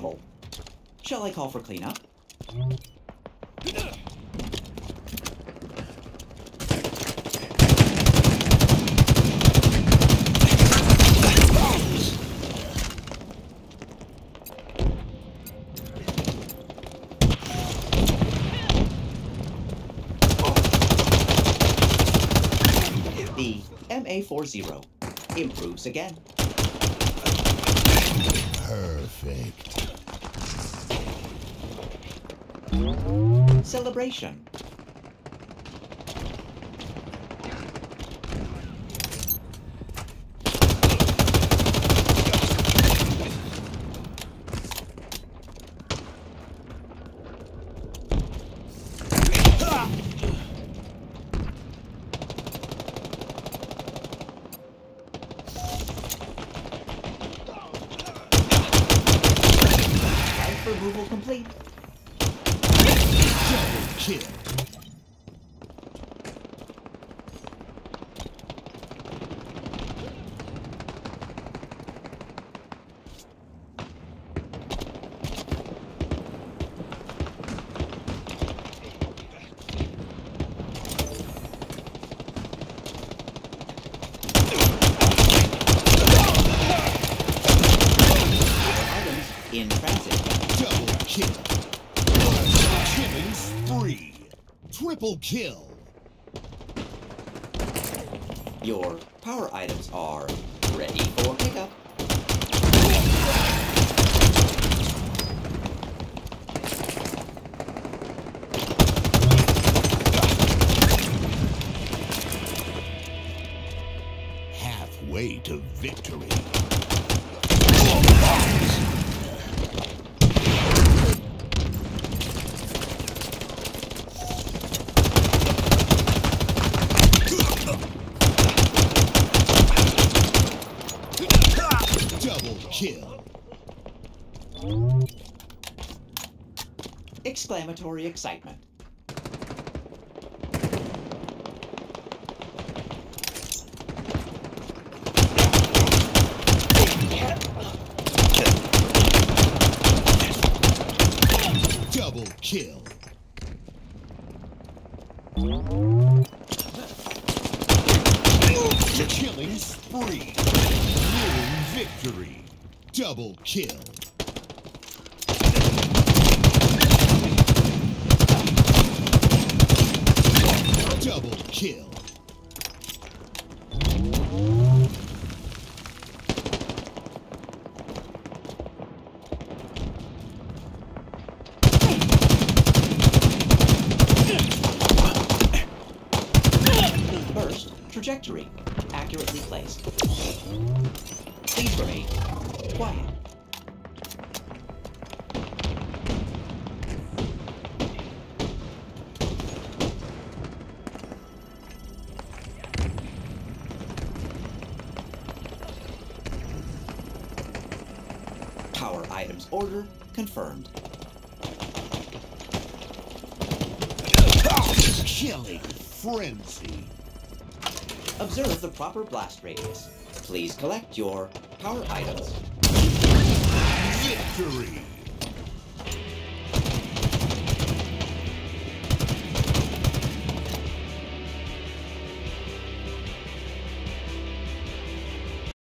puddle. Shall I call for cleanup? The MA-40 improves again. Perfect. Celebration. Removal complete. Double kill. Items in transit. Double kill. Killing spree. Triple kill. Your power items are ready for pickup. Halfway to victory. Kill. Exclamatory excitement. Double kill. Killing spree. Nearing victory. Double kill. Double kill. Burst trajectory accurately placed. Please remain quiet. Power items order confirmed. Killing frenzy. Observe the proper blast radius. Please collect your power items. Victory!